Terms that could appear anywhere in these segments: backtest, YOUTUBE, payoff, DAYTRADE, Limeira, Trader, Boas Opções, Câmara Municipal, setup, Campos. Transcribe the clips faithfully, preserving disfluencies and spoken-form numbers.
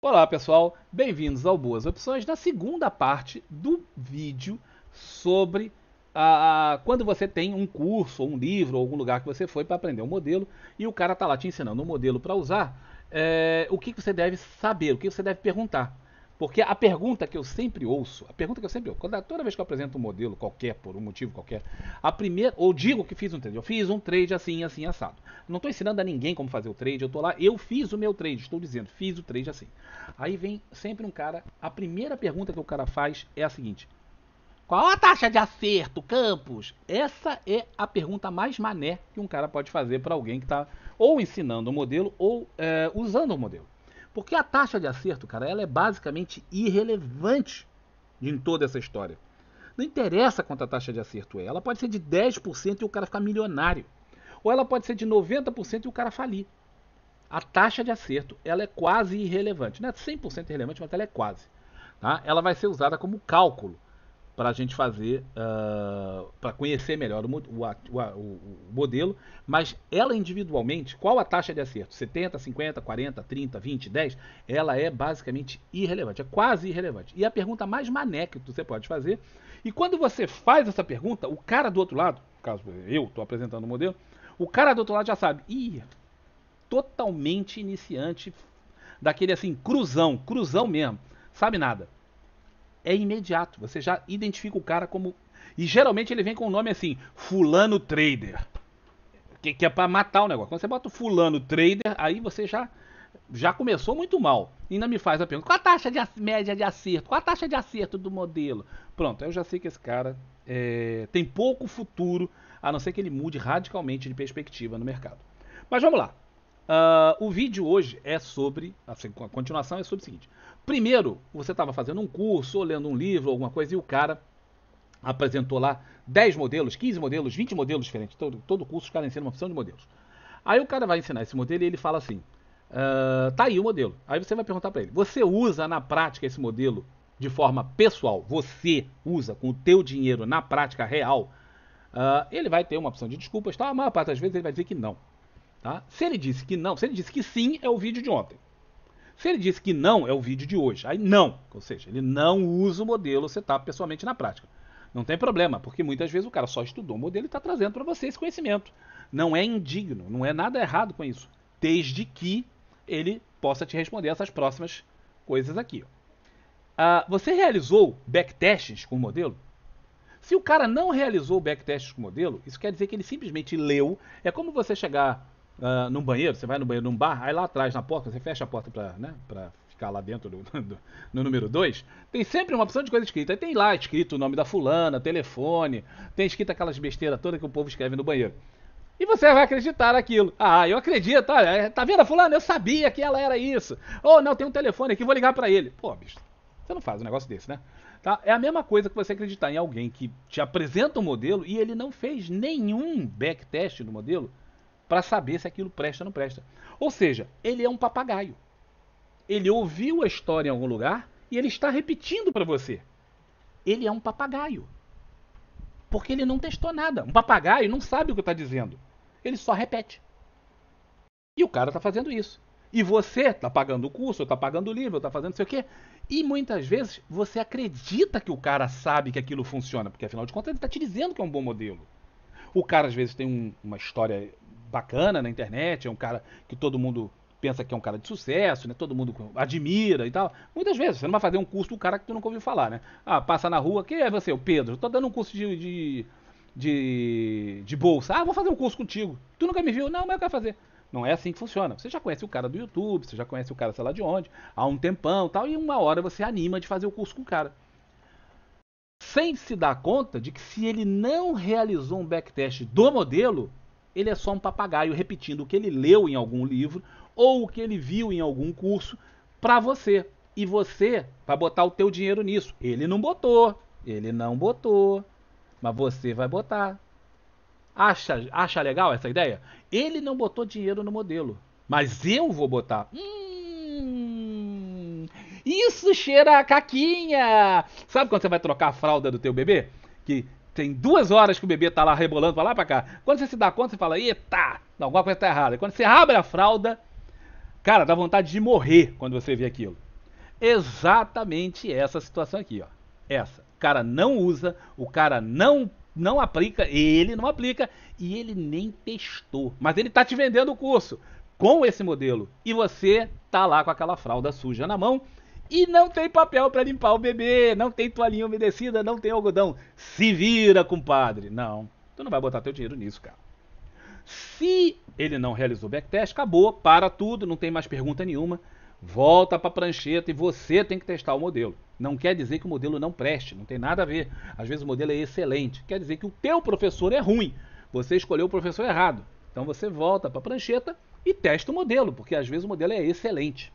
Olá pessoal, bem-vindos ao Boas Opções, na segunda parte do vídeo sobre a, a, quando você tem um curso, ou um livro, ou algum lugar que você foi para aprender um modelo e o cara está lá te ensinando um modelo para usar, é, o que você deve saber, o que você deve perguntar. Porque a pergunta que eu sempre ouço, a pergunta que eu sempre ouço, quando, toda vez que eu apresento um modelo qualquer, por um motivo qualquer, a primeira, ou digo que fiz um trade, eu fiz um trade assim, assim, assado. Não estou ensinando a ninguém como fazer o trade, eu estou lá, eu fiz o meu trade, estou dizendo, fiz o trade assim. Aí vem sempre um cara, a primeira pergunta que o cara faz é a seguinte: qual a taxa de acerto, Campos? Essa é a pergunta mais mané que um cara pode fazer para alguém que está ou ensinando o modelo ou é, usando o modelo. Porque a taxa de acerto, cara, ela é basicamente irrelevante em toda essa história. Não interessa quanto a taxa de acerto é. Ela pode ser de dez por cento e o cara ficar milionário. Ou ela pode ser de noventa por cento e o cara falir. A taxa de acerto, ela é quase irrelevante. Não é cem por cento irrelevante, mas ela é quase. Tá? Ela vai ser usada como cálculo para a gente fazer, uh, para conhecer melhor o, o, o, o modelo, mas ela individualmente, qual a taxa de acerto? setenta, cinquenta, quarenta, trinta, vinte, dez? Ela é basicamente irrelevante, é quase irrelevante. E a pergunta mais mané que você pode fazer, e quando você faz essa pergunta, o cara do outro lado, no caso eu estou apresentando o modelo, o cara do outro lado já sabe, ih, totalmente iniciante, daquele assim, cruzão, cruzão mesmo, sabe nada. É imediato, você já identifica o cara como... E geralmente ele vem com o nome assim, fulano trader, que, que é para matar o negócio. Quando você bota o fulano trader, aí você já, já começou muito mal. E ainda me faz a pergunta, qual a taxa de, média de acerto? Qual a taxa de acerto do modelo? Pronto, eu já sei que esse cara é, tem pouco futuro, a não ser que ele mude radicalmente de perspectiva no mercado. Mas vamos lá. Uh, o vídeo hoje é sobre, assim, a continuação é sobre o seguinte. Primeiro, você estava fazendo um curso, ou lendo um livro, alguma coisa, e o cara apresentou lá dez modelos, quinze modelos, vinte modelos diferentes. Todo, todo curso o cara ensina uma opção de modelos. Aí o cara vai ensinar esse modelo e ele fala assim, uh, tá aí o modelo. Aí você vai perguntar para ele, você usa na prática esse modelo de forma pessoal? Você usa com o teu dinheiro na prática real? Uh, ele vai ter uma opção de desculpas, tá? A maior parte das vezes ele vai dizer que não. Tá? Se ele disse que não, se ele disse que sim, é o vídeo de ontem. Se ele disse que não, é o vídeo de hoje. Aí não, ou seja, ele não usa o modelo setup pessoalmente na prática. Não tem problema, porque muitas vezes o cara só estudou o modelo e está trazendo para você esse conhecimento. Não é indigno, não é nada errado com isso, desde que ele possa te responder essas próximas coisas aqui. Ah, você realizou backtests com o modelo? Se o cara não realizou backtests com o modelo, isso quer dizer que ele simplesmente leu. É como você chegar... Uh, num banheiro, você vai no banheiro num bar, aí lá atrás na porta, você fecha a porta pra, né, pra ficar lá dentro do, do, no número dois, tem sempre uma opção de coisa escrita. Aí tem lá escrito o nome da fulana, telefone, tem escrito aquelas besteiras todas que o povo escreve no banheiro. E você vai acreditar naquilo. Ah, eu acredito, olha, tá vendo a fulana? Eu sabia que ela era isso. Ou, não, tem um telefone aqui, vou ligar pra ele. Pô, bicho, você não faz um negócio desse, né? Tá? É a mesma coisa que você acreditar em alguém que te apresenta um modelo e ele não fez nenhum backtest do modelo, para saber se aquilo presta ou não presta. Ou seja, ele é um papagaio. Ele ouviu a história em algum lugar e ele está repetindo para você. Ele é um papagaio. Porque ele não testou nada. Um papagaio não sabe o que está dizendo. Ele só repete. E o cara está fazendo isso. E você está pagando o curso, está pagando o livro, está fazendo não sei o quê. E muitas vezes você acredita que o cara sabe que aquilo funciona. Porque afinal de contas ele está te dizendo que é um bom modelo. O cara às vezes tem um, uma história... bacana na internet, é um cara que todo mundo pensa que é um cara de sucesso, né? Todo mundo admira e tal. Muitas vezes, você não vai fazer um curso do cara que tu nunca ouviu falar, né? Ah, passa na rua, quem é você? O Pedro, eu tô dando um curso de, de, de, de bolsa. Ah, vou fazer um curso contigo. Tu nunca me viu? Não, mas eu quero fazer. Não é assim que funciona. Você já conhece o cara do YouTube, você já conhece o cara sei lá de onde, há um tempão e tal, e uma hora você anima de fazer o curso com o cara. Sem se dar conta de que se ele não realizou um backtest do modelo, ele é só um papagaio repetindo o que ele leu em algum livro ou o que ele viu em algum curso para você. E você vai botar o teu dinheiro nisso. Ele não botou, ele não botou, mas você vai botar. Acha, acha legal essa ideia? Ele não botou dinheiro no modelo, mas eu vou botar. Hum, isso cheira a caquinha. Sabe quando você vai trocar a fralda do teu bebê? Que... tem duas horas que o bebê tá lá rebolando pra lá pra cá. Quando você se dá conta, você fala, eita, não, alguma coisa tá errada. E quando você abre a fralda, cara, dá vontade de morrer quando você vê aquilo. exatamente essa situação aqui, ó. Essa. O cara não usa, o cara não, não aplica, ele não aplica e ele nem testou. Mas ele está te vendendo o curso com esse modelo. E você tá lá com aquela fralda suja na mão e não tem papel para limpar o bebê, não tem toalhinha umedecida, não tem algodão. Se vira, compadre. Não, tu não vai botar teu dinheiro nisso, cara. Se ele não realizou o backtest, acabou, para tudo, não tem mais pergunta nenhuma. Volta para a prancheta e você tem que testar o modelo. Não quer dizer que o modelo não preste, não tem nada a ver. Às vezes o modelo é excelente, quer dizer que o teu professor é ruim. Você escolheu o professor errado. Então você volta para a prancheta e testa o modelo, porque às vezes o modelo é excelente.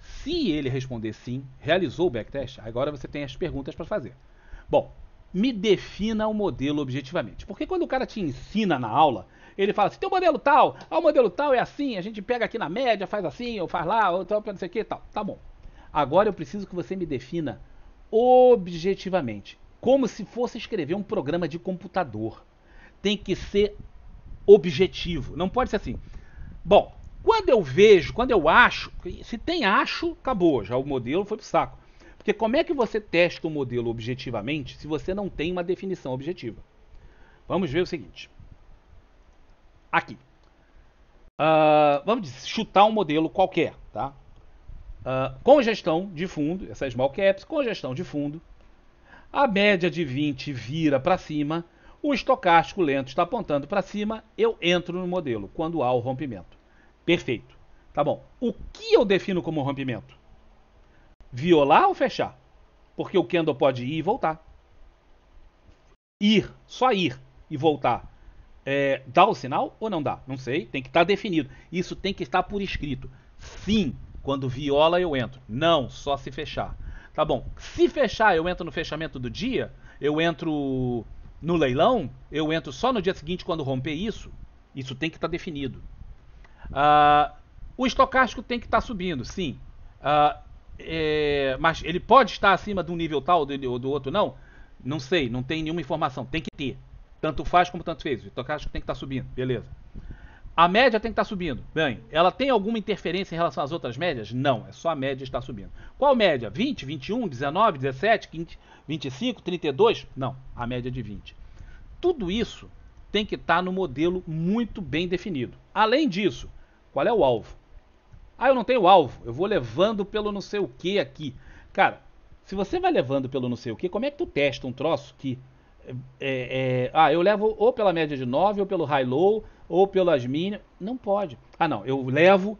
Se ele responder sim, realizou o backtest, agora você tem as perguntas para fazer. Bom, me defina o modelo objetivamente. Porque quando o cara te ensina na aula, ele fala assim, teu modelo tal, ah, o modelo tal é assim, a gente pega aqui na média, faz assim, ou faz lá, ou tal, não sei o que, tal. Tá bom. Agora eu preciso que você me defina objetivamente, como se fosse escrever um programa de computador. Tem que ser objetivo, não pode ser assim. Bom, quando eu vejo, quando eu acho, se tem acho, acabou, já o modelo foi pro saco. Porque como é que você testa o modelo objetivamente se você não tem uma definição objetiva? Vamos ver o seguinte. Aqui. Uh, vamos chutar um modelo qualquer, tá? Uh, congestão de fundo, essa é small caps, congestão de fundo. A média de vinte vira para cima. O estocástico lento está apontando para cima. Eu entro no modelo quando há o rompimento. Perfeito. Tá bom. O que eu defino como rompimento? Violar ou fechar? Porque o candle pode ir e voltar. Ir, só ir e voltar. É, dá o sinal ou não dá? Não sei, tem que estar definido. Isso tem que estar por escrito. Sim, quando viola eu entro. Não, só se fechar. Tá bom. Se fechar, eu entro no fechamento do dia? Eu entro no leilão? Eu entro só no dia seguinte quando romper isso? Isso tem que estar definido. Uh, o estocástico tem que estar subindo, sim. Uh, é, mas ele pode estar acima de um nível tal ou do, do outro, não? Não sei, não tem nenhuma informação. Tem que ter. Tanto faz como tanto fez. O estocástico tem que estar subindo, beleza. A média tem que estar subindo. Bem, ela tem alguma interferência em relação às outras médias? Não, é só a média estar subindo. Qual média? vinte, vinte e um, dezenove, dezessete, vinte, vinte e cinco, trinta e dois? Não, a média de vinte. Tudo isso tem que estar no modelo muito bem definido. Além disso, qual é o alvo? Ah, eu não tenho alvo, eu vou levando pelo não sei o que aqui. Cara, se você vai levando pelo não sei o que, como é que tu testa um troço que... É, é, ah, eu levo ou pela média de nove, ou pelo high-low, ou pelas mínimas. Não pode. Ah, não, eu levo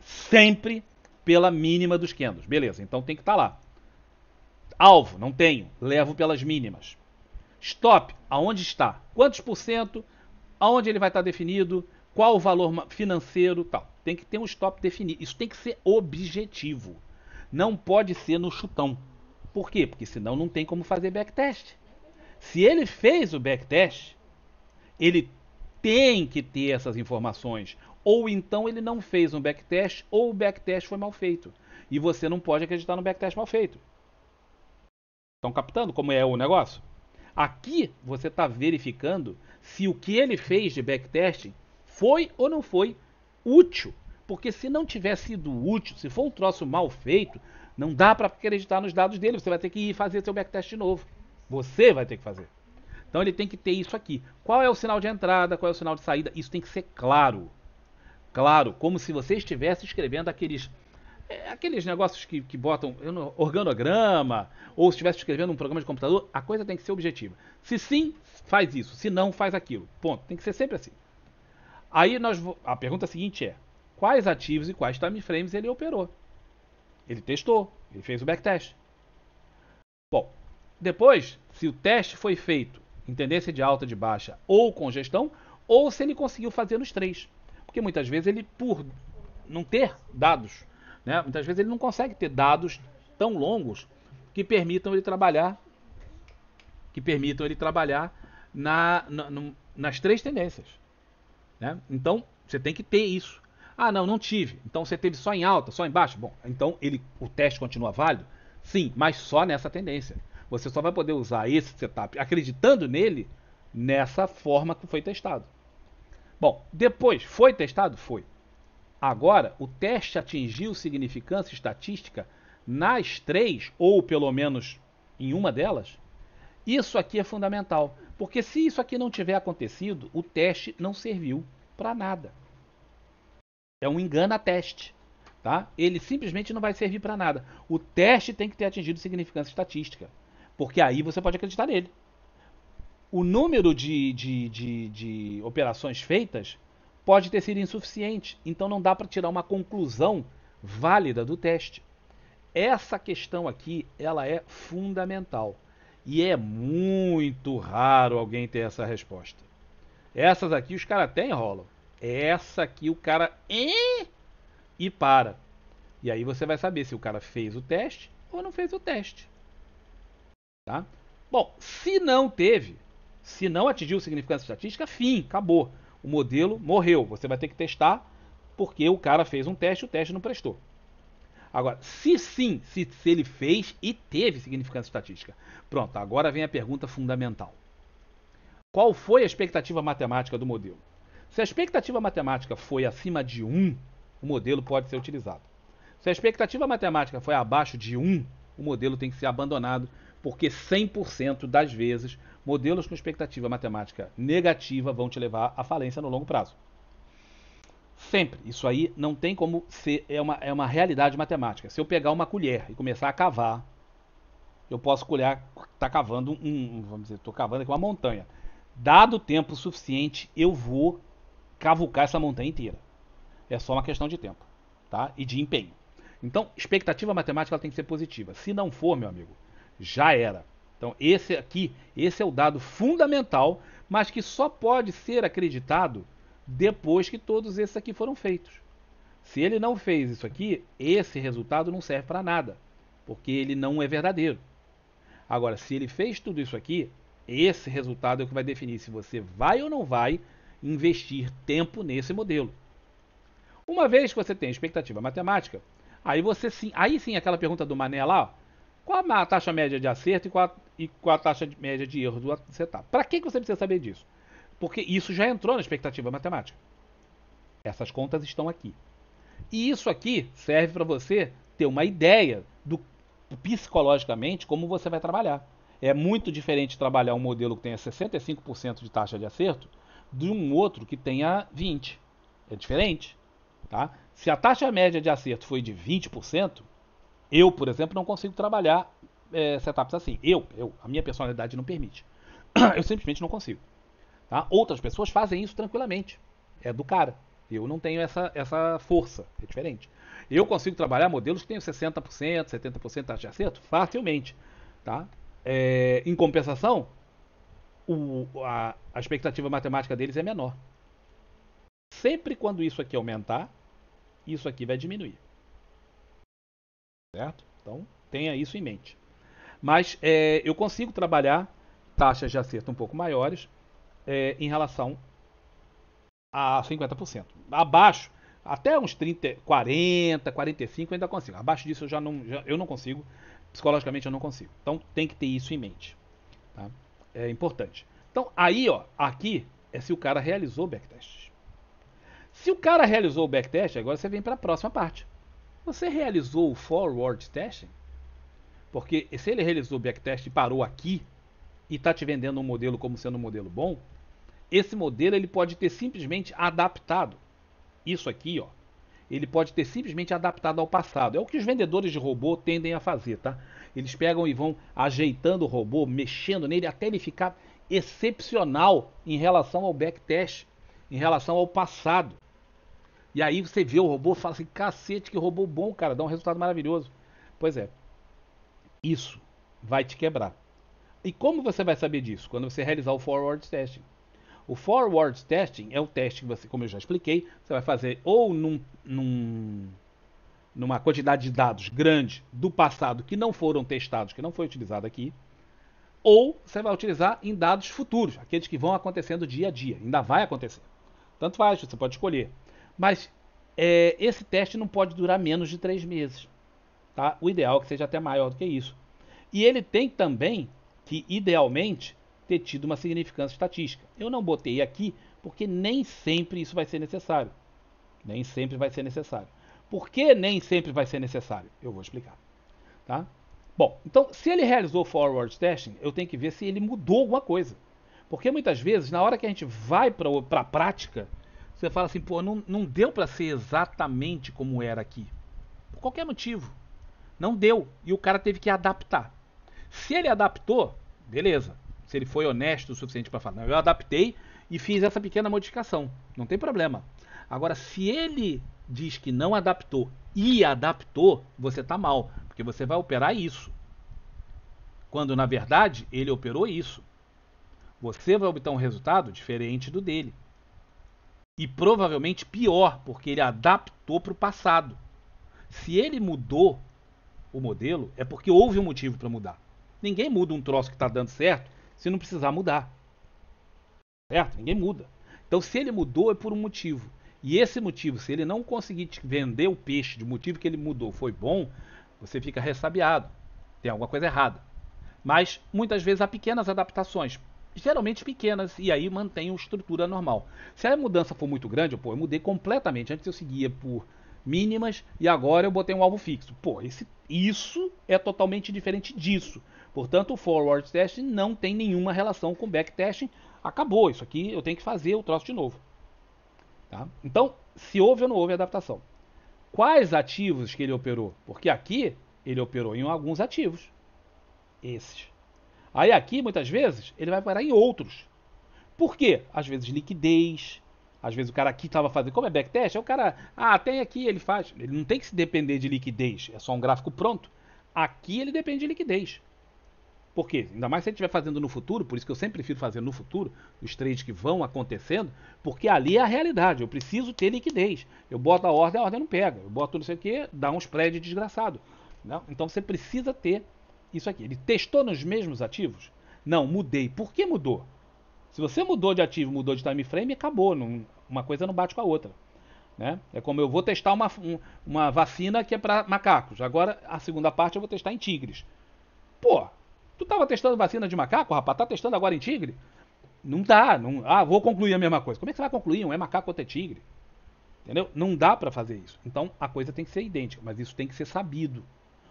sempre pela mínima dos candles. Beleza, então tem que estar lá. Alvo, não tenho. Levo pelas mínimas. Stop, aonde está? Quantos por cento? Aonde ele vai estar definido? Qual o valor financeiro, tal. Tem que ter um stop definido. Isso tem que ser objetivo. Não pode ser no chutão. Por quê? Porque senão não tem como fazer backtest. Se ele fez o backtest, ele tem que ter essas informações. Ou então ele não fez um backtest, ou o backtest foi mal feito. E você não pode acreditar no backtest mal feito. Estão captando como é o negócio? Aqui você está verificando se o que ele fez de backtesting foi ou não foi útil. Porque se não tiver sido útil, se for um troço mal feito, não dá para acreditar nos dados dele. Você vai ter que ir fazer seu backtest de novo. Você vai ter que fazer. Então ele tem que ter isso aqui. Qual é o sinal de entrada, qual é o sinal de saída? Isso tem que ser claro. Claro, como se você estivesse escrevendo aqueles, é, aqueles negócios que, que botam não, organograma, ou se estivesse escrevendo um programa de computador, a coisa tem que ser objetiva. Se sim, faz isso. Se não, faz aquilo. Ponto. Tem que ser sempre assim. Aí nós a pergunta seguinte é, quais ativos e quais time frames ele operou? Ele testou, ele fez o backtest. Bom, depois, se o teste foi feito em tendência de alta, de baixa ou congestão, ou se ele conseguiu fazer nos três. Porque muitas vezes ele, por não ter dados, né, muitas vezes ele não consegue ter dados tão longos que permitam ele trabalhar, que permitam ele trabalhar na, na, no, nas três tendências. Né? Então, você tem que ter isso. Ah, não, não tive. Então, você teve só em alta, só em baixa? Bom, então ele, o teste continua válido? Sim, mas só nessa tendência. Você só vai poder usar esse setup acreditando nele nessa forma que foi testado. Bom, depois, foi testado? Foi. Agora, o teste atingiu significância estatística nas três, ou pelo menos em uma delas? Isso aqui é fundamental, porque se isso aqui não tiver acontecido, o teste não serviu para nada. É um engana-teste, tá? Ele simplesmente não vai servir para nada. O teste tem que ter atingido significância estatística, porque aí você pode acreditar nele. O número de, de, de, de operações feitas pode ter sido insuficiente, então não dá para tirar uma conclusão válida do teste. Essa questão aqui, ela é fundamental e é muito raro alguém ter essa resposta. Essas aqui os caras até enrolam. Essa aqui o cara e... e para. E aí você vai saber se o cara fez o teste ou não fez o teste. Tá? Bom, se não teve, se não atingiu significância estatística, fim, acabou. O modelo morreu. Você vai ter que testar porque o cara fez um teste e o teste não prestou. Agora, se sim, se, se ele fez e teve significância estatística. Pronto, agora vem a pergunta fundamental. Qual foi a expectativa matemática do modelo? Se a expectativa matemática foi acima de um, o modelo pode ser utilizado. Se a expectativa matemática foi abaixo de um, o modelo tem que ser abandonado, porque cem por cento das vezes, modelos com expectativa matemática negativa vão te levar à falência no longo prazo. Sempre. Isso aí não tem como ser, é uma, é uma realidade matemática. Se eu pegar uma colher e começar a cavar, eu posso colher, tá cavando um, vamos dizer, tô cavando aqui uma montanha. Dado tempo suficiente, eu vou cavucar essa montanha inteira. É só uma questão de tempo, tá? E de empenho. Então, expectativa matemática ela tem que ser positiva. Se não for, meu amigo, já era. Então, esse aqui, esse é o dado fundamental, mas que só pode ser acreditado depois que todos esses aqui foram feitos. Se ele não fez isso aqui, esse resultado não serve para nada, porque ele não é verdadeiro. Agora, se ele fez tudo isso aqui, esse resultado é o que vai definir se você vai ou não vai investir tempo nesse modelo. Uma vez que você tem expectativa matemática, aí você sim, aí sim aquela pergunta do Mané lá, qual a taxa média de acerto e qual a, e qual a taxa média de erro do setup? Para que você precisa saber disso? Porque isso já entrou na expectativa matemática. Essas contas estão aqui. E isso aqui serve para você ter uma ideia do psicologicamente como você vai trabalhar. É muito diferente trabalhar um modelo que tenha sessenta e cinco por cento de taxa de acerto de um outro que tenha vinte por cento. É diferente. Tá? Se a taxa média de acerto foi de vinte por cento, eu, por exemplo, não consigo trabalhar é, setups assim. Eu, eu, a minha personalidade não permite. Eu simplesmente não consigo. Tá? Outras pessoas fazem isso tranquilamente. É do cara. Eu não tenho essa, essa força. É diferente. Eu consigo trabalhar modelos que tenham sessenta por cento, setenta por cento de taxa de acerto facilmente. Tá? É, em compensação, o, a, a expectativa matemática deles é menor. Sempre quando isso aqui aumentar, isso aqui vai diminuir. Certo? Então, tenha isso em mente. Mas é, eu consigo trabalhar taxas de acerto um pouco maiores é, em relação a cinquenta por cento. Abaixo, até uns trinta, quarenta, quarenta e cinco por cento eu ainda consigo. Abaixo disso eu já não, já, eu não consigo. Psicologicamente eu não consigo. Então tem que ter isso em mente. Tá? É importante. Então aí, ó, aqui é se o cara realizou o backtest. Se o cara realizou o backtest, agora você vem para a próxima parte. Você realizou o forward testing? Porque se ele realizou o backtest e parou aqui e está te vendendo um modelo como sendo um modelo bom, esse modelo ele pode ter simplesmente adaptado. Isso aqui, ó. Ele pode ter simplesmente adaptado ao passado. É o que os vendedores de robô tendem a fazer, tá? Eles pegam e vão ajeitando o robô, mexendo nele, até ele ficar excepcional em relação ao backtest, em relação ao passado. E aí você vê o robô e fala assim, cacete, que robô bom, cara, dá um resultado maravilhoso. Pois é, isso vai te quebrar. E como você vai saber disso? Quando você realizar o forward testing. O forward testing é o teste que você, como eu já expliquei, você vai fazer ou num, num, numa quantidade de dados grande do passado que não foram testados, que não foi utilizado aqui, ou você vai utilizar em dados futuros, aqueles que vão acontecendo dia a dia, ainda vai acontecer. Tanto faz, você pode escolher. Mas é, esse teste não pode durar menos de três meses. Tá? O ideal é que seja até maior do que isso. E ele tem também que, idealmente, ter tido uma significância estatística. Eu não botei aqui porque nem sempre isso vai ser necessário. Nem sempre vai ser necessário. Por que nem sempre vai ser necessário? Eu vou explicar. Tá? Bom, então, se ele realizou forward testing, eu tenho que ver se ele mudou alguma coisa. Porque muitas vezes, na hora que a gente vai para a prática, você fala assim, pô, não, não deu para ser exatamente como era aqui. Por qualquer motivo. Não deu. E o cara teve que adaptar. Se ele adaptou, beleza. Se ele foi honesto o suficiente para falar, não, eu adaptei e fiz essa pequena modificação. Não tem problema. Agora, se ele diz que não adaptou e adaptou, você está mal. Porque você vai operar isso. Quando, na verdade, ele operou isso. Você vai obter um resultado diferente do dele. E provavelmente pior, porque ele adaptou para o passado. Se ele mudou o modelo, é porque houve um motivo para mudar. Ninguém muda um troço que está dando certo se não precisar mudar. Certo? Ninguém muda. Então, se ele mudou, é por um motivo. E esse motivo, se ele não conseguir te vender o peixe de motivo que ele mudou foi bom, você fica ressabiado. Tem alguma coisa errada. Mas, muitas vezes, há pequenas adaptações. Geralmente pequenas, e aí mantém a estrutura normal. Se a mudança for muito grande, pô, eu mudei completamente. Antes eu seguia por mínimas e agora eu botei um alvo fixo. Pô, esse, isso é totalmente diferente disso. Portanto, o forward testing não tem nenhuma relação com back testing. Acabou, isso aqui eu tenho que fazer o troço de novo. Tá? Então, se houve ou não houve adaptação. Quais ativos que ele operou? Porque aqui ele operou em alguns ativos. Esses. Aí aqui, muitas vezes, ele vai parar em outros. Por quê? Às vezes liquidez, às vezes o cara aqui estava fazendo, como é backtest, é o cara, ah, tem aqui, ele faz. Ele não tem que se depender de liquidez, é só um gráfico pronto. Aqui ele depende de liquidez. Por quê? Ainda mais se ele estiver fazendo no futuro, por isso que eu sempre prefiro fazer no futuro, os trades que vão acontecendo, porque ali é a realidade, eu preciso ter liquidez. Eu boto a ordem, a ordem não pega. Eu boto não sei o que, dá um spread desgraçado. Não? Então você precisa ter isso aqui. Ele testou nos mesmos ativos? Não, mudei. Por que mudou? Se você mudou de ativo, mudou de time frame, acabou. Não, uma coisa não bate com a outra. Né? É como eu vou testar uma, um, uma vacina que é para macacos. Agora, a segunda parte eu vou testar em tigres. Pô, tu estava testando vacina de macaco, rapaz? Tá testando agora em tigre? Não dá. Não, ah, vou concluir a mesma coisa. Como é que você vai concluir? Um é macaco, outro é tigre. Entendeu? Não dá para fazer isso. Então, a coisa tem que ser idêntica, mas isso tem que ser sabido.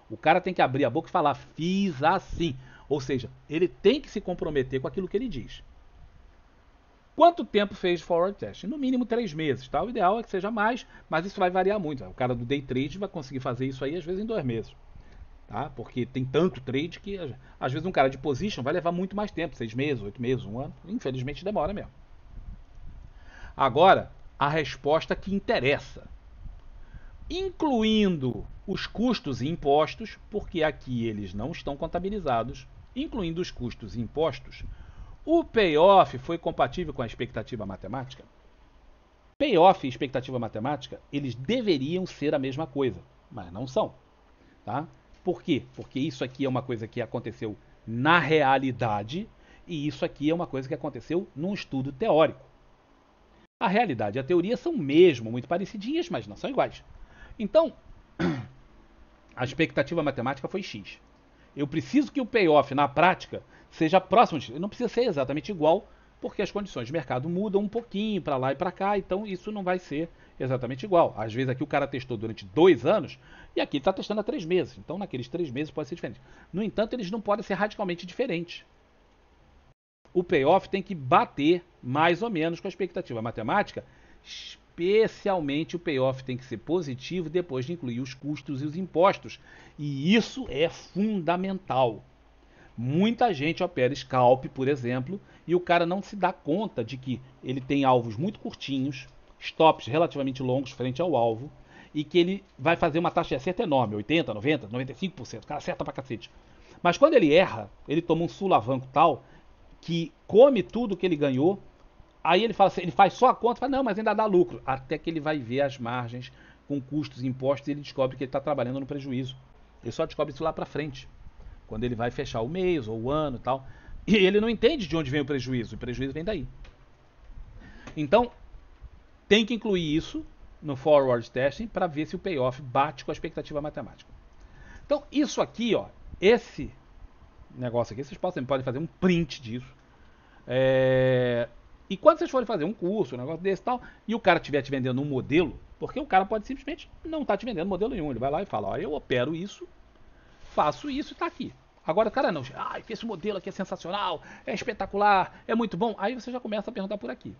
O cara tem que abrir a boca e falar, fiz assim. Ou seja, ele tem que se comprometer com aquilo que ele diz. Quanto tempo fez forward testing? No mínimo três meses. Tá? O ideal é que seja mais, mas isso vai variar muito. O cara do day trade vai conseguir fazer isso aí às vezes em dois meses. Tá? Porque tem tanto trade que às vezes um cara de position vai levar muito mais tempo. Seis meses, oito meses, um ano. Infelizmente demora mesmo. Agora, a resposta que interessa. Incluindo os custos e impostos, porque aqui eles não estão contabilizados, incluindo os custos e impostos, o payoff foi compatível com a expectativa matemática? Payoff e expectativa matemática, eles deveriam ser a mesma coisa, mas não são. Tá? Por quê? Porque isso aqui é uma coisa que aconteceu na realidade e isso aqui é uma coisa que aconteceu num estudo teórico. A realidade e a teoria são mesmo muito parecidinhas, mas não são iguais. Então, a expectativa matemática foi X. Eu preciso que o payoff na prática seja próximo de X. Ele não precisa ser exatamente igual, porque as condições de mercado mudam um pouquinho para lá e para cá, então isso não vai ser exatamente igual. Às vezes aqui o cara testou durante dois anos e aqui ele está testando há três meses. Então naqueles três meses pode ser diferente. No entanto, eles não podem ser radicalmente diferentes. O payoff tem que bater mais ou menos com a expectativa matemática. Especialmente o payoff tem que ser positivo depois de incluir os custos e os impostos. E isso é fundamental. Muita gente opera scalp, por exemplo, e o cara não se dá conta de que ele tem alvos muito curtinhos, stops relativamente longos frente ao alvo, e que ele vai fazer uma taxa de acerto enorme, oitenta por cento, noventa por cento, noventa e cinco por cento, o cara acerta pra cacete. Mas quando ele erra, ele toma um sulavanco tal, que come tudo que ele ganhou. Aí ele fala assim, ele faz só a conta, fala, não, mas ainda dá lucro. Até que ele vai ver as margens com custos e impostos e ele descobre que ele está trabalhando no prejuízo. Ele só descobre isso lá para frente, quando ele vai fechar o mês ou o ano e tal. E ele não entende de onde vem o prejuízo, o prejuízo vem daí. Então, tem que incluir isso no forward testing para ver se o payoff bate com a expectativa matemática. Então, isso aqui, ó, esse negócio aqui, vocês podem fazer um print disso. É... E quando vocês forem fazer um curso, um negócio desse e tal, e o cara estiver te vendendo um modelo, Porque o cara pode simplesmente não estar te vendendo modelo nenhum. Ele vai lá e fala, olha, eu opero isso, faço isso e está aqui. Agora o cara não, ah, esse modelo aqui é sensacional, é espetacular, é muito bom. Aí você já começa a perguntar por aqui.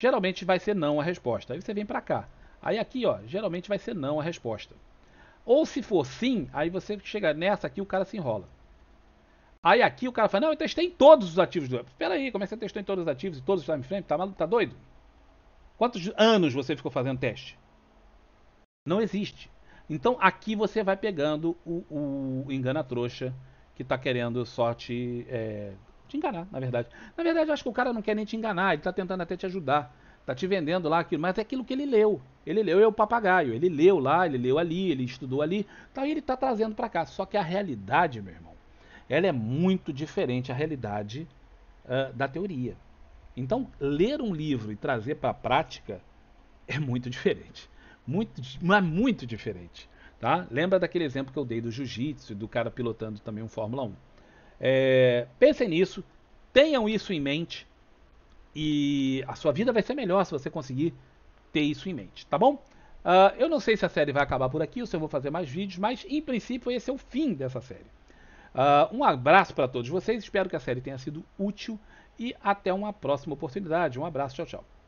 Geralmente vai ser não a resposta. Aí você vem para cá. Aí aqui, ó, geralmente vai ser não a resposta. Ou se for sim, aí você chega nessa aqui, o cara se enrola. Aí aqui o cara fala, não, eu testei em todos os ativos do app. Espera aí, como é que você testou em todos os ativos e todos os timeframes? Tá maluco? Tá doido? Quantos anos você ficou fazendo teste? Não existe. Então aqui você vai pegando o, o engana-trouxa que tá querendo só te, é, te enganar, na verdade. Na verdade, eu acho que o cara não quer nem te enganar, ele tá tentando até te ajudar. Tá te vendendo lá aquilo, mas é aquilo que ele leu. Ele leu é o papagaio, ele leu lá, ele leu ali, ele estudou ali. Então ele tá trazendo pra cá. Só que a realidade, meu irmão, ela é muito diferente à realidade uh, da teoria. Então, ler um livro e trazer para a prática é muito diferente. Muito, mas muito diferente. Tá? Lembra daquele exemplo que eu dei do jiu-jitsu, do cara pilotando também um Fórmula um. É, pensem nisso, tenham isso em mente e a sua vida vai ser melhor se você conseguir ter isso em mente. Tá bom? Uh, eu não sei se a série vai acabar por aqui ou se eu vou fazer mais vídeos, mas em princípio esse é o fim dessa série. Uh, um abraço para todos vocês, espero que a série tenha sido útil e até uma próxima oportunidade. Um abraço, tchau, tchau.